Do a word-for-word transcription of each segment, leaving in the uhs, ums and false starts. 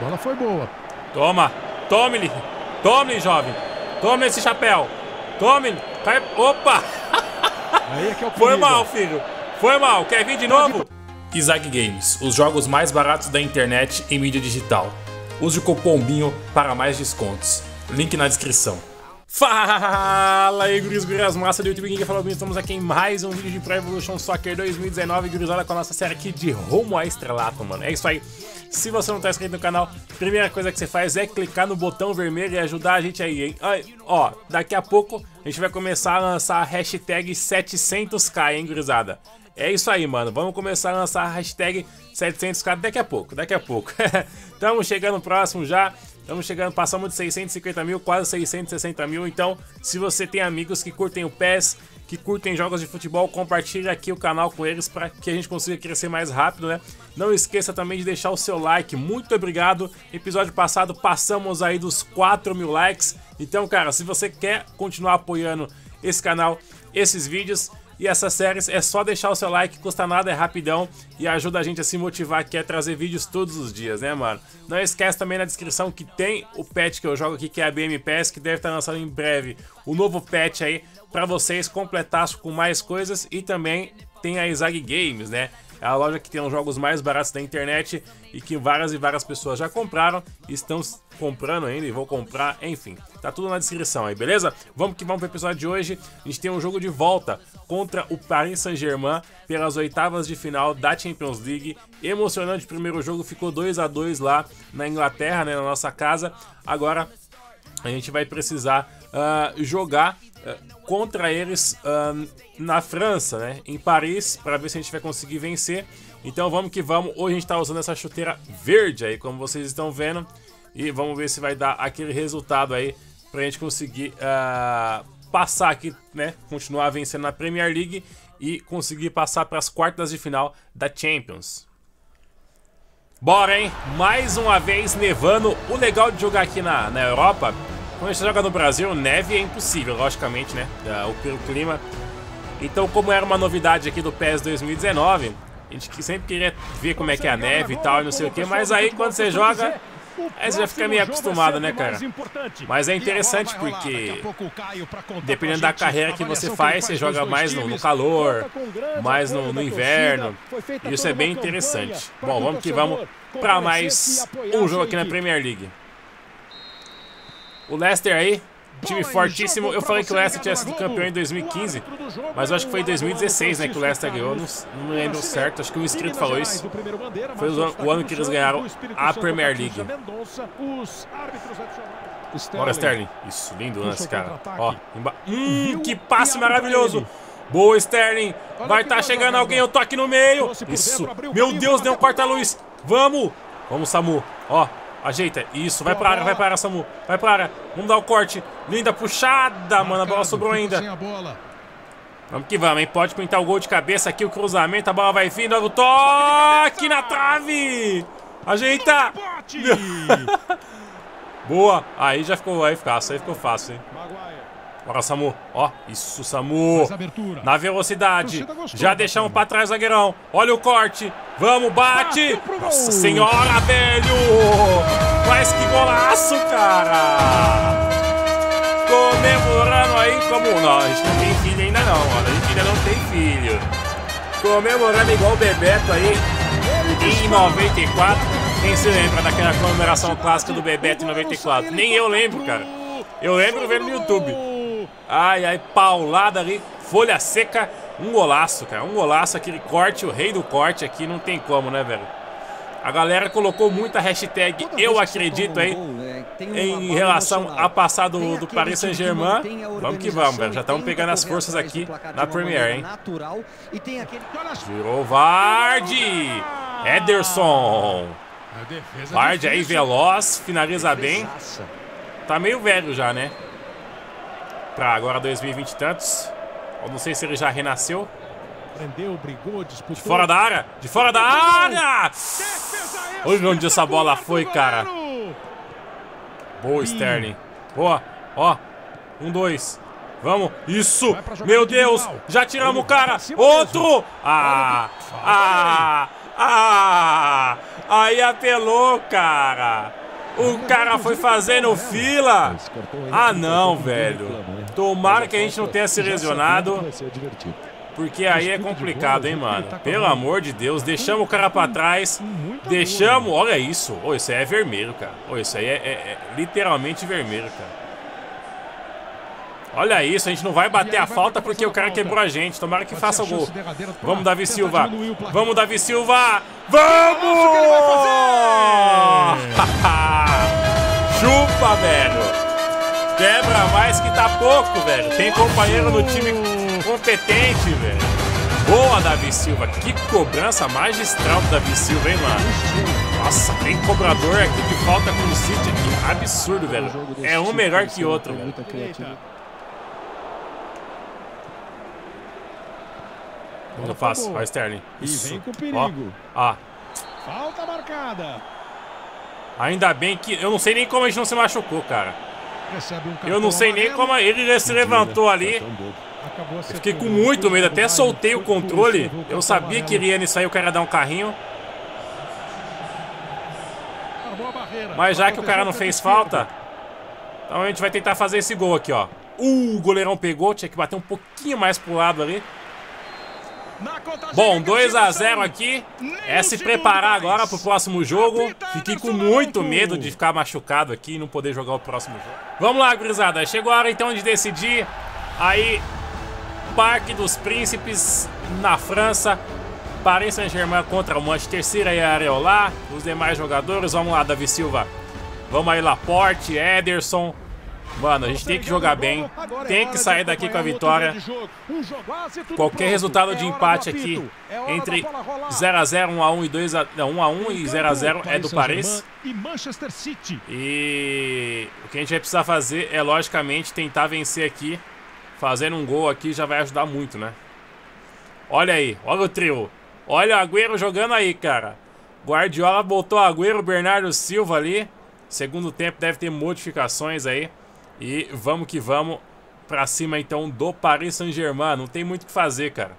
Bola foi boa. Toma. Tome-lhe. Tome, jovem. Tome esse chapéu. Tome. Cai... Opa. Aí é que é o foi mal, filho. Foi mal. Quer vir de novo? Isaac Games. Os jogos mais baratos da internet em mídia digital. Use o cupom BINHO para mais descontos. Link na descrição. Fala aí, guris, gurias, massa do YouTube, quem falou bem, estamos aqui em mais um vídeo de Pro Evolution Soccer dois mil e dezenove, gurizada, com a nossa série aqui de rumo ao estrelato, mano. É isso aí. Se você não tá inscrito no canal, primeira coisa que você faz é clicar no botão vermelho e ajudar a gente aí, hein? Ó, daqui a pouco a gente vai começar a lançar a hashtag setecentos K, hein, gurizada? É isso aí, mano. Vamos começar a lançar a hashtag setecentos K daqui a pouco, daqui a pouco. Estamos chegando próximo já. Estamos chegando, passamos de seiscentos e cinquenta mil, quase seiscentos e sessenta mil, então se você tem amigos que curtem o PES, que curtem jogos de futebol, compartilha aqui o canal com eles para que a gente consiga crescer mais rápido, né? Não esqueça também de deixar o seu like, muito obrigado, episódio passado passamos aí dos quatro mil likes, então cara, se você quer continuar apoiando esse canal, esses vídeos e essas séries, é só deixar o seu like, custa nada, é rapidão e ajuda a gente a se motivar, que é trazer vídeos todos os dias, né, mano? Não esquece também na descrição que tem o patch que eu jogo aqui, que é a B M P E S, que deve estar lançando em breve o novo patch aí pra vocês completar com mais coisas, e também tem a Isaac Games, né? É a loja que tem os jogos mais baratos da internet e que várias e várias pessoas já compraram, estão comprando ainda e vão comprar, enfim. Tá tudo na descrição aí, beleza? Vamos que vamos pro episódio de hoje. A gente tem um jogo de volta contra o Paris Saint-Germain pelas oitavas de final da Champions League. Emocionante o primeiro jogo, ficou dois a dois lá na Inglaterra, né, na nossa casa. Agora a gente vai precisar uh, jogar... contra eles uh, na França, né? Em Paris, para ver se a gente vai conseguir vencer. Então vamos que vamos. Hoje a gente tá usando essa chuteira verde aí, como vocês estão vendo. E vamos ver se vai dar aquele resultado aí pra gente conseguir uh, passar aqui, né? Continuar vencendo na Premier League e conseguir passar para as quartas de final da Champions. Bora, hein? Mais uma vez nevando. O legal de jogar aqui na, na Europa... Quando a gente joga no Brasil, neve é impossível, logicamente, né? O clima. Então, como era uma novidade aqui do PES dois mil e dezenove, a gente sempre queria ver como é que é a neve e tal, e não sei o que, mas aí quando você joga, aí você já fica meio acostumado, né, cara? Mas é interessante porque, dependendo da carreira que você faz, você joga mais no, no calor, mais no, no inverno, e isso é bem interessante. Bom, vamos que vamos para mais um jogo aqui na Premier League. O Leicester aí, time fortíssimo. Eu falei que o Leicester tinha sido campeão em dois mil e quinze, mas eu acho que foi em dois mil e dezesseis, né, que o Leicester ganhou. Não, não lembro certo, acho que um inscrito falou isso. Foi o ano que eles ganharam a Premier League. Bora, Sterling. Isso, lindo lance, cara. Ó, hum, que passe maravilhoso. Boa, Sterling. Vai estar tá chegando alguém, o toque no meio. Isso. Meu Deus, deu um corta-luz. Vamos. Vamos, Samu. Ó. Ajeita, isso, vai pra área, vai pra área, Samu. Vai pra área, vamos dar o corte. Linda puxada, mano, a bola sobrou ainda. Vamos que vamos, hein. Pode pintar o gol de cabeça aqui, o cruzamento. A bola vai vindo, olha o toque na trave. Ajeita. Boa, aí já ficou, aí ficou fácil, aí ficou fácil, hein. Bora, Samu, ó, isso, Samu. Na velocidade, já deixamos pra trás, zagueirão. Olha o corte, vamos, bate. Nossa senhora, velho. Mas que golaço, cara. Comemorando aí como... Não, a gente não tem filho ainda não, mano. A gente ainda não tem filho. Comemorando igual o Bebeto aí em noventa e quatro. Quem se lembra daquela comemoração clássica do Bebeto em noventa e quatro? Nem eu lembro, cara. Eu lembro vendo no YouTube. Ai, ai, paulada ali, folha seca, um golaço, cara, um golaço, aquele corte, o rei do corte aqui, não tem como, né, velho? A galera colocou muita hashtag eu acredito aí em relação a passar do, do Paris Saint-Germain. Vamos que vamos, velho, já estamos pegando as forças aqui na Premier, hein? Virou Vardy, Ederson, Vardy aí veloz, finaliza bem, tá meio velho já, né? Pra agora dois mil e vinte e tantos. Eu não sei se ele já renasceu. Prendeu, brigou, disputou. De fora da área. De fora da área. Olha onde essa bola foi, cara. Boa, Sterling. Boa. Ó. Um, dois. Vamos. Isso. Meu Deus. Já tiramos o cara. Outro. Ah. Ah. Ah. Aí apelou, cara. O cara foi fazendo fila. Ah, não, velho. Tomara que a gente não tenha se lesionado. Porque aí é complicado, hein, mano. Pelo amor de Deus, deixamos o cara pra trás. Deixamos... Olha isso. Oh, isso aí é vermelho, cara. Oh, isso aí é, é, é literalmente vermelho, cara. Olha isso, a gente não vai bater a falta porque o cara quebrou a gente. Tomara que faça o gol. Vamos, Davi Silva. Vamos, Davi Silva. Vamos! Chupa, velho. Quebra mais que tá pouco, velho. Tem companheiro no time competente, velho. Boa, Davi Silva. Que cobrança magistral do Davi Silva, hein, mano. Nossa, tem cobrador aqui que falta com o City aqui. Absurdo, velho. É um melhor que outro, velho. Não faço, vai Sterling. Isso. E vem com perigo. Ó. Ó. Falta marcada. Ainda bem que eu não sei nem como a gente não se machucou, cara. Um eu não sei nem como ele se levantou ali. Eu fiquei com muito medo, até soltei o controle. Eu sabia que ele ia nisso aí, o cara dar um carrinho. Mas já que o cara não fez falta, então a gente vai tentar fazer esse gol aqui, ó. Uh, o goleirão pegou, tinha que bater um pouquinho mais pro lado ali. Bom, dois a zero aqui. É se preparar agora pro próximo jogo. Fiquei com muito medo de ficar machucado aqui e não poder jogar o próximo jogo. Vamos lá, gurizada. Chegou a hora então de decidir. Aí, Parque dos Príncipes na França. Paris Saint-Germain contra o Manchester City e Areola. Os demais jogadores. Vamos lá, Davi Silva. Vamos aí, Laporte, Ederson. Mano, a gente tem que jogar bem. Tem que sair daqui com a vitória. Qualquer resultado de empate aqui entre zero a zero, um a um e dois a um. Não, um a um e zero a zero é do Paris. E o que a gente vai precisar fazer é, logicamente, tentar vencer aqui. Fazendo um gol aqui já vai ajudar muito, né? Olha aí, olha o trio. Olha o Agüero jogando aí, cara. Guardiola botou o Agüero, Bernardo Silva ali. Segundo tempo deve ter modificações aí. E vamos que vamos pra cima então do Paris Saint-Germain. Não tem muito o que fazer, cara.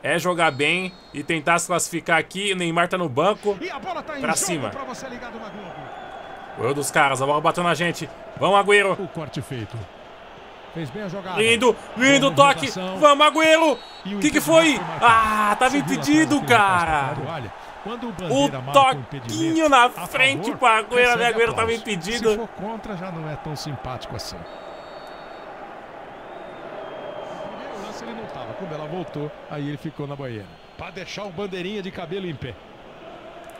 É jogar bem e tentar se classificar aqui. O Neymar tá no banco. Tá pra cima. Pra você ligado na Globo. O erro dos caras. A bola bateu na gente. Vamos, Agüero. O corte feito. Fez bem a jogada. Lindo, lindo toque. Vamos, Agüero. O que que foi? Ah, tava impedido, cara. O toquinho na frente para Agüero, né? Agüero estava impedido. Se for contra, já não é tão simpático assim. Primeiro lance ele não estava. Quando ela voltou, aí ele ficou na banheira. Para deixar o bandeirinha de cabelo em pé.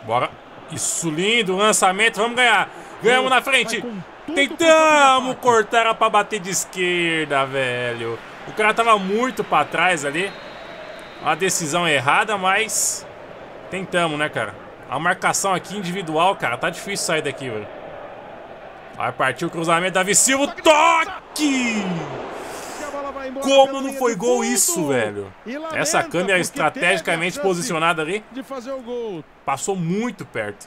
Bora. Isso, lindo lançamento. Vamos ganhar. Ganhamos na frente. Tentamos cortar ela para bater de esquerda, velho. O cara tava muito para trás ali. Uma decisão errada, mas... Tentamos, né, cara? A marcação aqui individual, cara, tá difícil sair daqui, velho. Vai partir o cruzamento, Davi Silva, toque! Como não foi gol isso, velho? Essa câmera estrategicamente posicionada ali. Passou muito perto.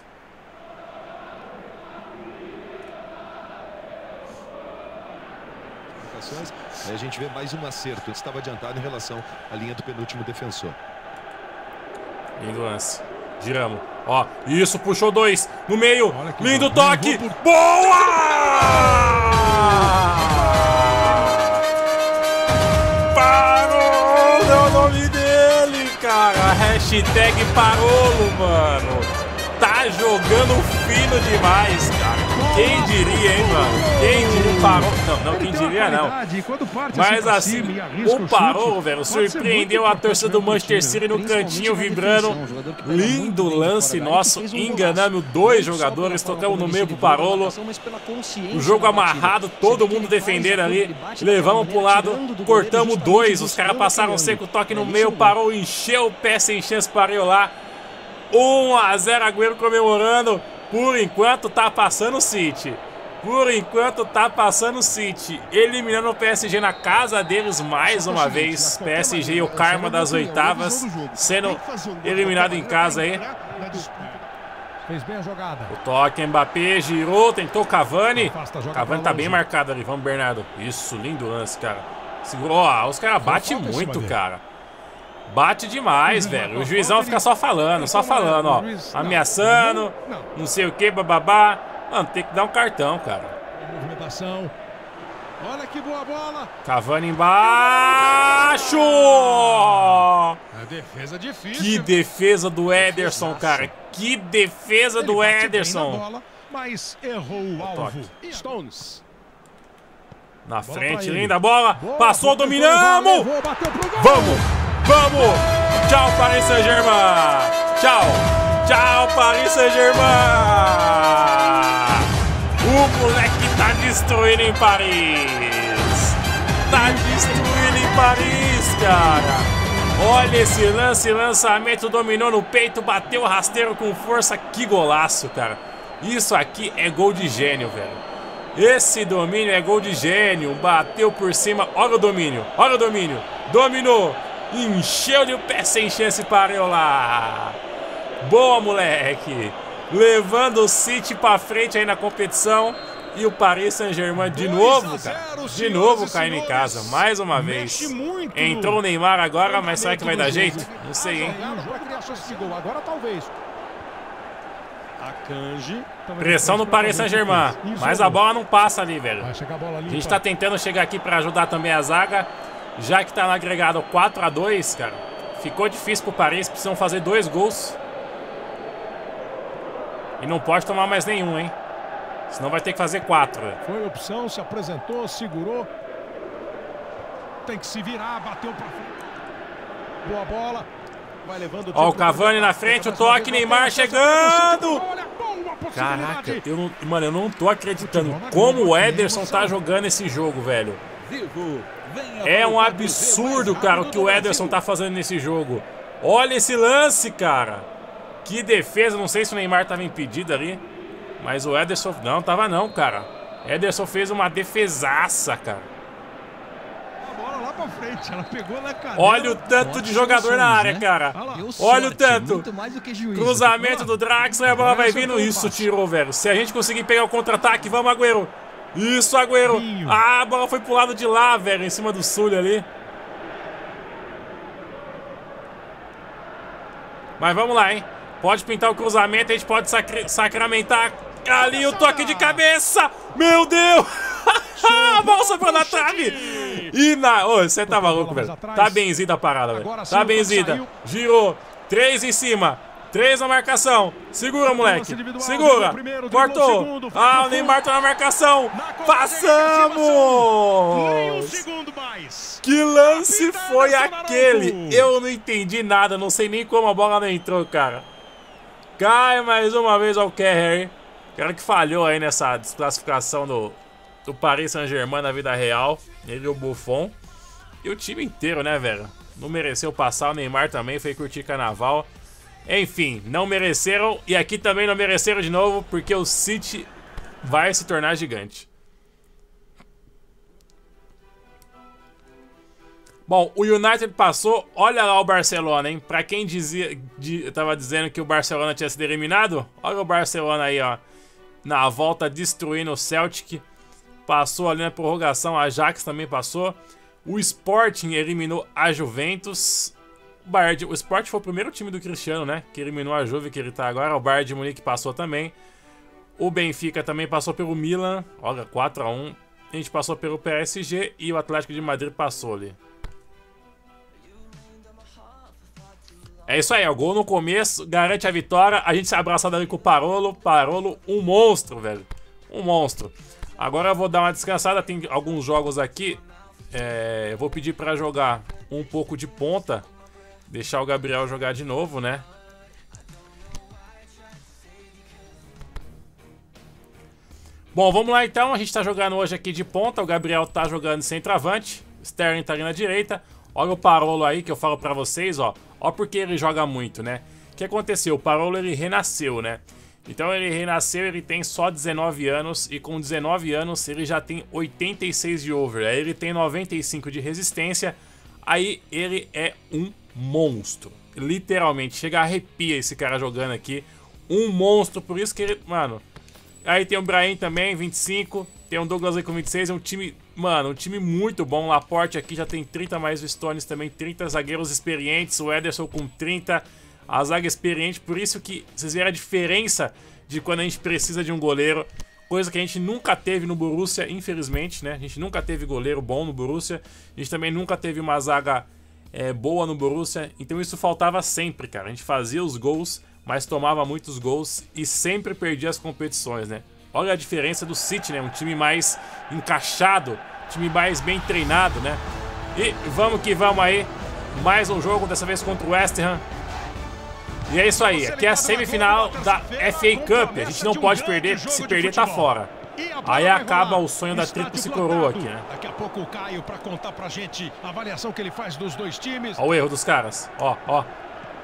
Aí a gente vê mais um acerto. Ele estava adiantado em relação à linha do penúltimo defensor. Lindo lance. Giramos. Ó, isso, puxou dois. No meio. Lindo bom. Toque. Por... Boa! Parolo é o nome dele, cara. Hashtag Parolo, mano. Tá jogando fino demais, cara. Quem diria, hein, mano? Quem diria Parolo? Não, não, quem diria não. Mas assim, o Parolo, velho, surpreendeu a torcida do Manchester City no cantinho vibrando. Lindo lance nosso. Enganamos dois jogadores. Tocamos no meio pro Parolo. O jogo amarrado, todo mundo defendendo ali. Levamos pro lado, cortamos dois. Os caras passaram seco, toque no meio. Parou, encheu o pé sem chance para Areola. um a zero, Agüero comemorando. Por enquanto tá passando o City. Por enquanto tá passando o City. Eliminando o P S G na casa deles mais uma vez. P S G e o karma das oitavas. Sendo eliminado em casa aí. O toque, Mbappé, girou, tentou Cavani. Cavani tá bem marcado ali, vamos Bernardo. Isso, lindo lance, cara. Segurou, ó, os caras batem muito, cara. Bate demais, velho. O juizão fica só falando, só falando, ó. Ameaçando, não sei o que, bababá. Mano, tem que dar um cartão, cara. Olha que boa bola. Cavani embaixo. A defesa difícil. Que defesa do Ederson, cara. Que defesa do Ederson. Mas errou o alvo. Stones. Na frente, linda bola. Passou, dominamos. Vamos. Vamos! Tchau, Paris Saint-Germain! Tchau! Tchau, Paris Saint-Germain! O moleque tá destruindo em Paris! Tá destruindo em Paris, cara! Olha esse lance, lançamento, dominou no peito, bateu o rasteiro com força, que golaço, cara! Isso aqui é gol de gênio, velho! Esse domínio é gol de gênio! Bateu por cima, olha o domínio! Olha o domínio! Dominou! Encheu de pé sem chance para eu lá. Boa, moleque. Levando o City para frente aí na competição. E o Paris Saint-Germain de novo, cara. De novo caindo em casa, mais uma vez. Entrou o Neymar agora, mas será que vai dar jeito? Não sei, hein. Pressão no Paris Saint-Germain. Mas a bola não passa ali, velho. A gente tá tentando chegar aqui para ajudar também a zaga. Já que tá no agregado quatro a dois, cara, ficou difícil pro Paris, precisam fazer dois gols. E não pode tomar mais nenhum, hein? Senão vai ter que fazer quatro. Foi opção, se apresentou, segurou. Tem que se virar, bateu pra frente. Boa bola. Vai levando o... Ó, o Cavani na frente, o toque, Neymar chegando. Caraca, eu não, mano, eu não tô acreditando como o Ederson tá jogando esse jogo, velho. É um absurdo, cara, o que o Ederson tá fazendo nesse jogo. Olha esse lance, cara. Que defesa, não sei se o Neymar tava impedido ali. Mas o Ederson... Não, tava não, cara. Ederson fez uma defesaça, cara. Olha o tanto de jogador na área, cara. Olha o tanto. Cruzamento do Draxler, a bola vai vindo. Isso tirou, velho. Se a gente conseguir pegar o contra-ataque, vamos, Agüero. Isso, Agüero. Ah, a bola foi pro lado de lá, velho. Em cima do Sully ali. Mas vamos lá, hein. Pode pintar o cruzamento. A gente pode sacri sacramentar ali o toque de cabeça. Meu Deus. A bola sobrou na trave. E na... Ô, oh, você tá maluco, velho. Tá benzida a parada, velho. Tá benzida. Girou. Três em cima. Três na marcação. Segura, moleque. Segura. Cortou. Ah, o Neymar tá na marcação. Passamos! Que lance foi aquele? Eu não entendi nada. Não sei nem como a bola não entrou, cara. Cai mais uma vez ao Kerry. Cara que falhou aí nessa desclassificação do, do Paris Saint-Germain na vida real. Ele e o Buffon. E o time inteiro, né, velho? Não mereceu passar. O Neymar também foi curtir carnaval. Enfim, não mereceram. E aqui também não mereceram de novo, porque o City vai se tornar gigante. Bom, o United passou. Olha lá o Barcelona, hein? Pra quem dizia, de, tava dizendo que o Barcelona tinha sido eliminado, olha o Barcelona aí, ó. Na volta, destruindo o Celtic. Passou ali na prorrogação. A Ajax também passou. O Sporting eliminou a Juventus. O Sporting foi o primeiro time do Cristiano, né? Que eliminou a Juve, que ele tá agora. O Bayern de Munique passou também. O Benfica também passou pelo Milan. Olha, quatro a um. A gente passou pelo P S G e o Atlético de Madrid passou ali. É isso aí, o gol no começo, garante a vitória. A gente se abraçado ali com o Parolo. Parolo, um monstro, velho. Um monstro. Agora eu vou dar uma descansada. Tem alguns jogos aqui. É, eu vou pedir pra jogar um pouco de ponta. Deixar o Gabriel jogar de novo, né? Bom, vamos lá então. A gente tá jogando hoje aqui de ponta. O Gabriel tá jogando centroavante. Sterling tá ali na direita. Olha o Parolo aí que eu falo pra vocês, ó. Ó porque ele joga muito, né? O que aconteceu? O Parolo, ele renasceu, né? Então ele renasceu, ele tem só dezenove anos. E com dezenove anos ele já tem oitenta e seis de over. Aí ele tem noventa e cinco de resistência. Aí ele é um monstro, literalmente, chega a arrepia esse cara jogando aqui, um monstro, por isso que ele, mano, aí tem o Brahim também, vinte e cinco, Tem um Douglas aí com vinte e seis, é um time, mano, um time muito bom. O Laporte aqui já tem trinta, mais o Stones também, trinta zagueiros experientes, o Ederson com trinta, a zaga experiente. Por isso que vocês viram a diferença de quando a gente precisa de um goleiro, coisa que a gente nunca teve no Borussia, infelizmente, né? A gente nunca teve goleiro bom no Borussia, a gente também nunca teve uma zaga é, boa no Borussia, então isso faltava sempre, cara. A gente fazia os gols, mas tomava muitos gols e sempre perdia as competições, né? Olha a diferença do City, né? Um time mais encaixado, um time mais bem treinado, né? E vamos que vamos aí. Mais um jogo, dessa vez contra o West Ham. E é isso aí. Aqui é a semifinal da F A Cup. A gente não pode perder, porque se perder tá fora. Aí acaba o sonho da tríplice coroa aqui, né? Daqui a pouco o Caio pra contar pra gente a avaliação que ele faz dos dois times. Olha o erro dos caras. Ó, ó.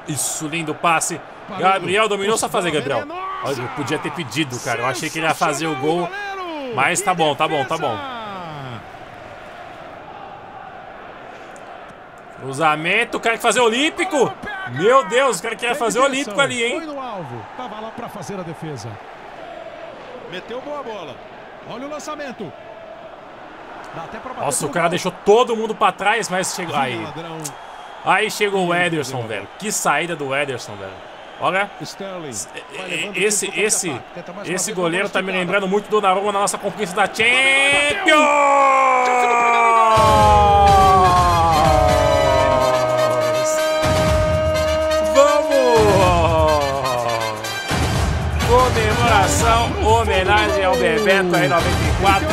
Isso, lindo passe. Gabriel dominou, só fazer, Gabriel. Olha, eu podia ter pedido, cara. Eu achei que ele ia fazer o gol. Mas tá bom, tá bom, tá bom. Cruzamento, o cara que fazer o Olímpico. Meu Deus, o cara que ia fazer o Olímpico ali, hein? Foi no alvo. Tava lá pra fazer a defesa. Meteu boa bola. Olha o lançamento. Dá até pra bater. Nossa, o cara deixou todo mundo pra trás, mas chegou. Aí. Aí chegou o Ederson, velho. Que saída do Ederson, velho. Olha, esse, esse, esse goleiro tá me lembrando muito do Donnarumma na nossa conquista da Champions! Vamos! Comemoração, homenagem ao Bebeto aí, noventa e quatro.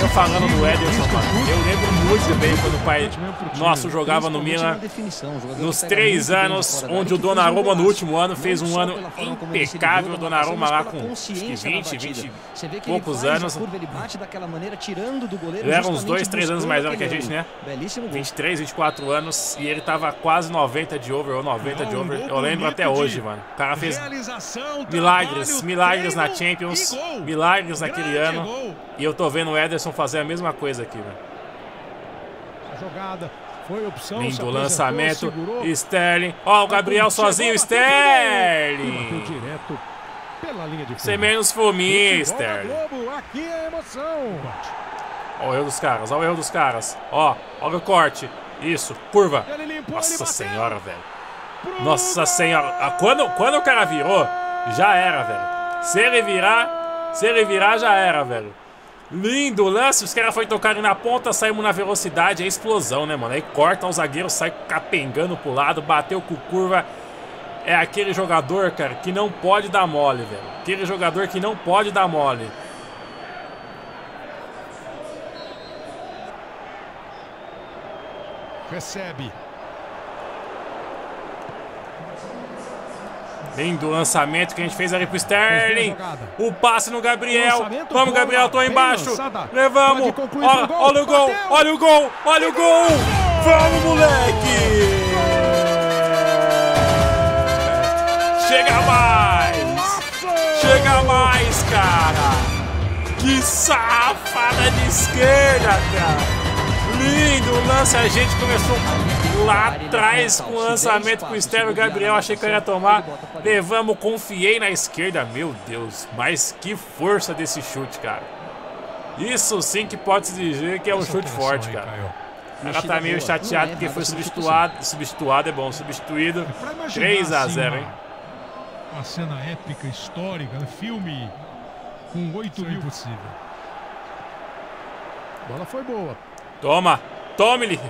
Eu falando do Ederson, mano, eu lembro muito bem quando o pai nosso jogava no Milan, nos três anos, onde o Donnarumma no último ano fez um ano impecável. O Donnarumma lá com vinte, vinte e poucos anos, ele era uns dois, três anos mais velho que a gente, né, vinte e três, vinte e quatro anos, e ele tava quase noventa de over, ou noventa de over, eu lembro até hoje, mano. O cara fez milagres, milagres na Champions, milagres naquele ano, e eu tô vendo o Ederson fazer a mesma coisa aqui, velho. Lindo lançamento, Sterling. Ó, o Gabriel sozinho, Sterling. Você menos fominha, Sterling. Ó o erro dos caras, ó o erro dos caras. Ó, olha o corte. Isso, curva. Nossa senhora, velho. Nossa senhora. Quando, quando o cara virou, já era, velho. Se ele virar, se ele virar, já era, velho. Lindo lance, os caras foram tocarem na ponta, saímos na velocidade, é explosão, né, mano? Aí corta o zagueiro, sai capengando pro lado, bateu com curva. É aquele jogador, cara, que não pode dar mole, velho. Aquele jogador que não pode dar mole. Recebe. Lindo lançamento que a gente fez ali pro Sterling. O passe no Gabriel. Vamos, Gabriel, tô embaixo. Levamos. Olha, olha o gol, olha o gol, olha o gol. Vamos, moleque. Chega mais. Chega mais, cara. Que safada de esquerda, cara. Lindo o lance, a gente começou lá atrás com o lançamento com o Sterling. Gabriel, achei que eu ia tomar. Levamos, confiei na esquerda. Meu Deus, mas que força desse chute, cara. Isso sim que pode se dizer que é um chute forte, cara. Ela tá meio chateado porque foi substituado. Substituado é bom, substituído. três a zero, hein? Uma cena épica, histórica, filme com oito mil possível. Bola foi boa. Toma, tome-lhe,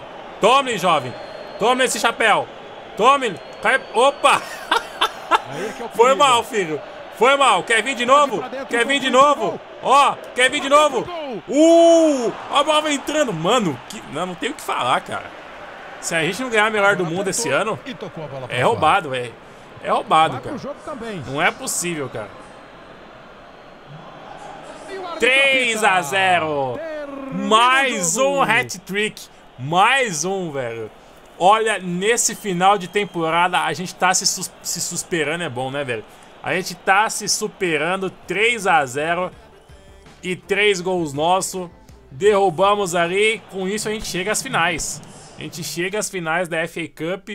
tome-lhe, jovem. Tome esse chapéu. Tome-lhe. Opa! Foi mal, filho. Foi mal. Quer vir de novo? Quer vir de novo? Ó, quer vir de novo? Uh! A bola vai entrando. Mano, que... não, não tem o que falar, cara. Se a gente não ganhar a melhor do mundo esse ano, é roubado, velho. É roubado, cara. Não é possível, cara. três a zero. Mais um hat-trick. Mais um, velho. Olha, nesse final de temporada, a gente tá se, sus se superando. É bom, né, velho? A gente tá se superando. Três a zero. E três gols nossos. Derrubamos ali. Com isso, a gente chega às finais. A gente chega às finais da F A Cup,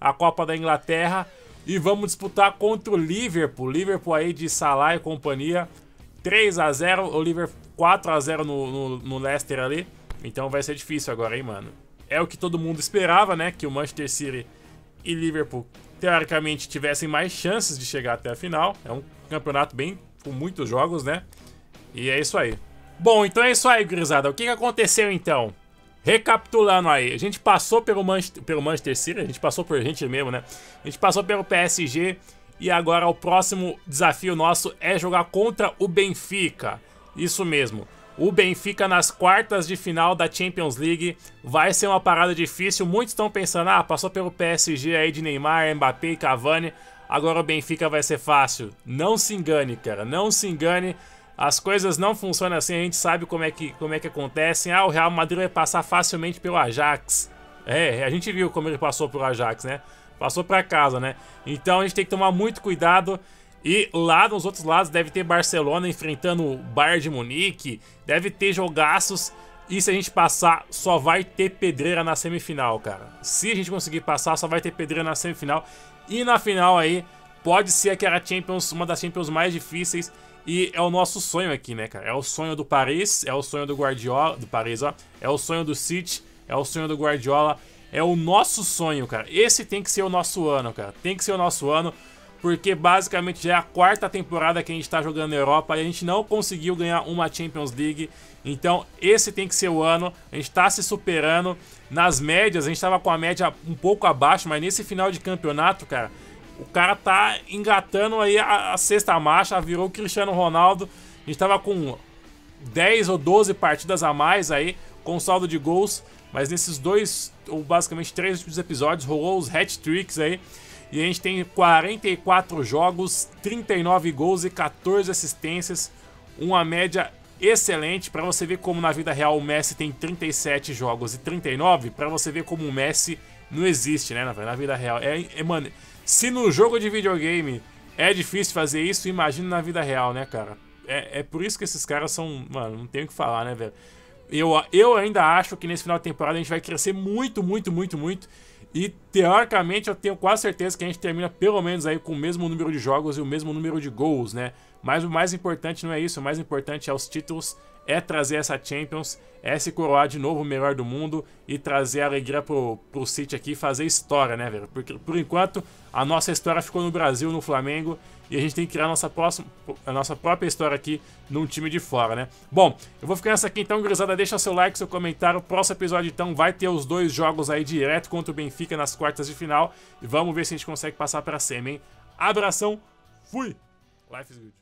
a Copa da Inglaterra. E vamos disputar contra o Liverpool. Liverpool aí de Salah e companhia. três a zero, o Liverpool quatro a zero no, no, no Leicester ali. Então vai ser difícil agora, hein, mano. É o que todo mundo esperava, né? Que o Manchester City e Liverpool, teoricamente, tivessem mais chances de chegar até a final. É um campeonato bem com muitos jogos, né? E é isso aí. Bom, então é isso aí, gurizada. O que, que aconteceu, então? Recapitulando aí. A gente passou pelo Manchester, pelo Manchester City, a gente passou por gente mesmo, né? A gente passou pelo P S G e agora o próximo desafio nosso é jogar contra o Benfica. Isso mesmo. O Benfica nas quartas de final da Champions League vai ser uma parada difícil. Muitos estão pensando, ah, passou pelo P S G aí de Neymar, Mbappé e Cavani, agora o Benfica vai ser fácil. Não se engane, cara, não se engane. As coisas não funcionam assim, a gente sabe como é que, como é que acontecem. Ah, o Real Madrid vai passar facilmente pelo Ajax. É, a gente viu como ele passou pelo Ajax, né? Passou pra casa, né? Então a gente tem que tomar muito cuidado. E lá nos outros lados deve ter Barcelona enfrentando o Bayern de Munique, deve ter jogaços. E se a gente passar, só vai ter pedreira na semifinal, cara. Se a gente conseguir passar, só vai ter pedreira na semifinal. E na final aí, pode ser aquela Champions, uma das Champions mais difíceis. E é o nosso sonho aqui, né, cara? É o sonho do Paris, é o sonho do Guardiola, do Paris, ó. É o sonho do City, é o sonho do Guardiola. É o nosso sonho, cara. Esse tem que ser o nosso ano, cara. Tem que ser o nosso ano. Porque basicamente já é a quarta temporada que a gente tá jogando na Europa e a gente não conseguiu ganhar uma Champions League. Então esse tem que ser o ano, a gente tá se superando. Nas médias, a gente tava com a média um pouco abaixo, mas nesse final de campeonato, cara, o cara tá engatando aí a, a sexta marcha, virou o Cristiano Ronaldo. A gente tava com dez ou doze partidas a mais aí, com saldo de gols. Mas nesses dois, ou basicamente três últimos episódios, rolou os hat-tricks aí. E a gente tem quarenta e quatro jogos, trinta e nove gols e quatorze assistências. Uma média excelente. Para você ver como na vida real o Messi tem trinta e sete jogos e trinta e nove. Para você ver como o Messi não existe, né? Na vida real. É, é, mano, se no jogo de videogame é difícil fazer isso, imagina na vida real, né, cara? É, é por isso que esses caras são... Mano, não tenho o que falar, né, velho? Eu, eu ainda acho que nesse final de temporada a gente vai crescer muito, muito, muito, muito. E, teoricamente, eu tenho quase certeza que a gente termina pelo menos aí com o mesmo número de jogos e o mesmo número de gols, né? Mas o mais importante não é isso, o mais importante é os títulos, é trazer essa Champions, é se coroar de novo o melhor do mundo e trazer a alegria pro, pro City aqui e fazer história, né, velho? Porque, por enquanto, a nossa história ficou no Brasil, no Flamengo, e a gente tem que criar a nossa, próxima, a nossa própria história aqui num time de fora, né? Bom, eu vou ficar nessa aqui então, gurizada. Deixa seu like, seu comentário. O próximo episódio então vai ter os dois jogos aí direto contra o Benfica nas quartas de final. E vamos ver se a gente consegue passar pra semi, hein? Abração, fui! Life is good.